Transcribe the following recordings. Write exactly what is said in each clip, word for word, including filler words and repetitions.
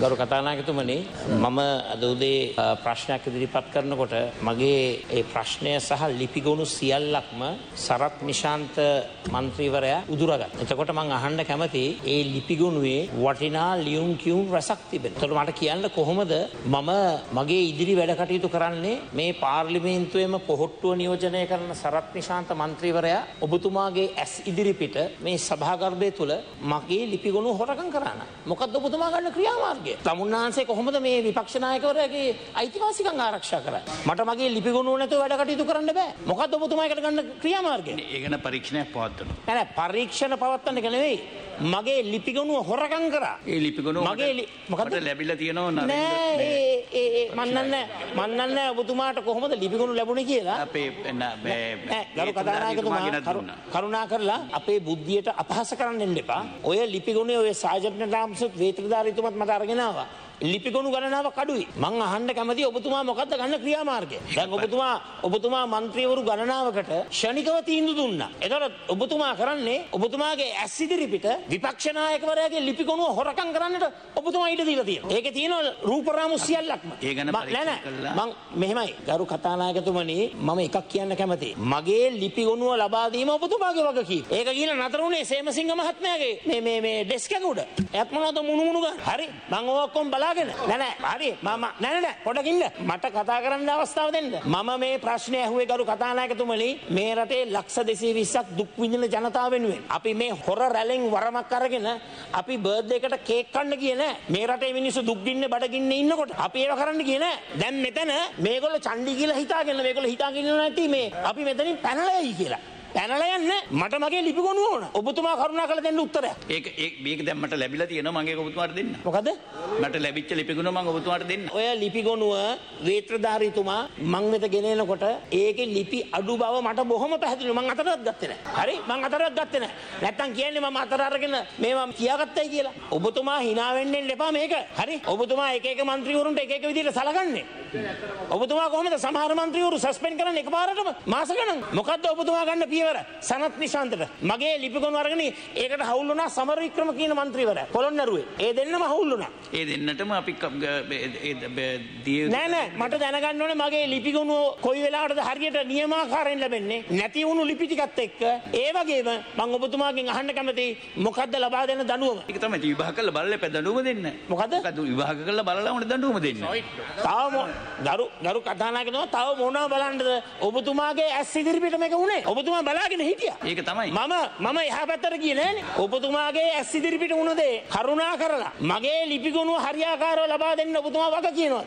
ගරු කථානායකතුමනි, මම අද උදේ ප්‍රශ්නයක් ඉදිරිපත් කරනකොට මගේ ඒ ප්‍රශ්නය සහ ලිපිගොනු සියල්ලක්ම සරත් නිශාන්ත මන්ත්‍රීවරයා උදුරගත්තා. එතකොට මම අහන්න කැමති ඒ ලිපිගොනුවේ වටිනා ලියුම් කියුම් රසක් තිබෙනවා. එතකොට මට කියන්න කොහොමද මම මගේ ඉදිරි වැඩ කටයුතු කරන්නේ මේ පාර්ලිමේන්තුවේම පොහොට්ටුව නියෝජනය කරන සරත් නිශාන්ත මන්ත්‍රීවරයා ඔබතුමාගේ ඇස් ඉදිරිපිට මේ සභාගර්භය තුල මගේ ලිපිගොනු හොරකම් කරාන. මොකද්ද ඔබතුමා ගන්න ක්‍රියාමාර්ගය? තමුන්නාන්සේ කොහොමද මේ විපක්ෂ නායකවරයාගේ අයිතිවාසිකම් ආරක්ෂා කරන්නේ? මට මගේ ලිපිගොනු නැතුව වැඩ කටයුතු කරන්න බෑ. මොකද්ද ඔබතුමා එකට ගන්න ක්‍රියාමාර්ගය? ඒ ගැන පරීක්ෂණයක් පවත්වනවා. නෑ නෑ පරීක්ෂණ පවත්වන්න එක නෙවෙයි. මගේ ලිපිගොනුව හොරකම් කරා. ඒ ලිපිගොනුව මගේ මොකද්ද ලැබිලා තියෙනව නේද? නෑ ඒ ඒ මන්නන්නේ මන්නන්නේ ඔබතුමාට කොහොමද ලිපිගොනු ලැබුණේ කියලා. අපේ මේ ගරු කථානායකතුමා කරුණා කරලා අපේ බුද්ධියට අපහාස කරන්න එන්න එපා. ඔය ලිපිගොනුවේ ඔය සාජඥ දාම්සත් වේත්‍රදාරීතුමත් මට අරගෙන ආවා. ලිපිගොනු ගණනාවක් අඩුයි. මං අහන්න කැමතියි ඔබතුමා මොකද්ද ගන්න ක්‍රියාමාර්ගය? දැන් ඔබතුමා ඔබතුමා മന്ത്രിවරු ගණනාවකට ෂණිකව තීන්දුව දුන්නා. ඒතකොට ඔබතුමා කරන්නේ ඔබතුමාගේ ඇස් ඉදිරිපිට විපක්ෂ නායකවරයාගේ ලිපිගොනුව හොරකම් කරන්නට ඔබතුමා ඊට දීලා තියෙනවා. ඒකේ තියෙනවා රූපරාමු සියල්ලක්ම. ඒ ගැන පරීක්ෂා කළා. මං මෙහෙමයි ගරු කථානායකතුමනි, මම එකක් කියන්න කැමතියි. මගේ ලිපිගොනුව ලබා දීම ඔබතුමාගේ වගකීම. ඒක කියලා නතර වුණේ සේමසිංහ මහත්මයාගේ මේ මේ මේ ඩෙස්ක් එක උඩ. එයාත් මොනවද මුණු මුණු ගන්න. හරි මං ඕවා ඔක්කොම නෑ නෑ හරි මම නෑ නෑ පොඩ්ඩක් ඉන්න මට කතා කරන්න අවස්ථාව දෙන්න. මම මේ ප්‍රශ්නේ ඇහුවේ ගරු කථානායකතුමනි, මේ රටේ ලක්ෂ දෙසීය විස්සක් දුක් විඳින ජනතාව වෙනුවෙන් අපි මේ හොර රැලෙන් වරමක් අරගෙන අපි බර්ත්ඩේ එකට කේක් කන්න ගියේ නෑ. මේ රටේ මිනිස්සු දුක් ගින්නේ බඩ ගින්නේ ඉන්නකොට අපි ඒව කරන්න ගියේ නෑ. දැන් මෙතන මේගොල්ලෝ චණ්ඩි කියලා හිතාගෙන මේගොල්ලෝ හිතාගෙන නැති මේ අපි මෙතනින් පැනලා යයි කියලා. පැනලා යන්න මට මගේ ලිපිගොනුව ඕන. ඔබතුමා කරුණා කරලා දෙන්න උත්තරය. ඒක මේක දැන් මට ලැබිලා තියෙනවා. මම ඒක ඔබතුමාට දෙන්න. මොකද? මට ලැබිච්ච ලිපිගොනුව මම ඔබතුමාට දෙන්න. ඔය ලිපිගොනුව වේත්‍රධාරීතුමා මං වෙත ගෙනෙනකොට ඒකේ ලිපි අඩු බව මට බොහොම පැහැදිලි. මං අතරවත් ගත්තේ නැහැ. හරි මං අතරවත් ගත්තේ නැහැ. නැත්තම් කියන්නේ මම අතර අරගෙන මේවා කියාගත්තයි කියලා. ඔබතුමා hina වෙන්න එන්න එපා මේක. හරි ඔබතුමා එක එක മന്ത്രിවරුන්ට එක එක විදිහට සලකන්නේ. ඔබතුමා කොහොමද සමහර മന്ത്രിවරු සස්පෙන්ඩ් කරන්නේ එකපාරටම මාස ගණන්? මොකද්ද ඔබතුමා ගන්න පියවර? සනත් නිශාන්තට මගේ ලිපිගොනු අරගෙන ඒකට හවුල් වුණා සමර වික්‍රම කියන മന്ത്രിවරයා පොළොන්නරුවේ. ඒ දෙන්නම හවුල් වුණා. ඒ දෙන්නටම අපි නෑ නෑ මට දැනගන්න ඕනේ මගේ ලිපිගොනු කොයි වෙලාවටද හරියට නියමාකාරයෙන් ලැබෙන්නේ? නැති වුණු ලිපි ටිකත් එක්ක ඒ වගේම මම ඔබතුමාගෙන් අහන්න කැමතියි මොකද්ද ලබා දෙන දඬුවම? ඒක තමයි විභාග කරලා බලලා පැදඬුවම දෙන්න. මොකද? විභාග කරලා බලලා උන්ට දඬුවම දෙන්න. තාම ගරු ගරු කථානායකතුමා තව මොනවා බලන්නද ඔබතුමාගේ ඇස් ඉදිරිපිට මේක උනේ? ඔබතුමා බලාගෙන හිටියා. ඒක තමයි. මම මම එහා පැත්තට ගියේ නෑනේ. ඔබතුමාගේ ඇස් ඉදිරිපිට වුණ දේ කරුණා කරලා මගේ ලිපිගොනුව හරියාකාරව ලබා දෙන්න ඔබතුමා වග කියනවා.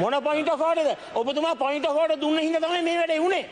මොන පොයින්ට් ඔෆ් ඕඩර්ද? ඔබතුමා පොයින්ට් ඔෆ් ඕඩර් දුන්න හින්දා තමයි මේ වැඩේ වුනේ.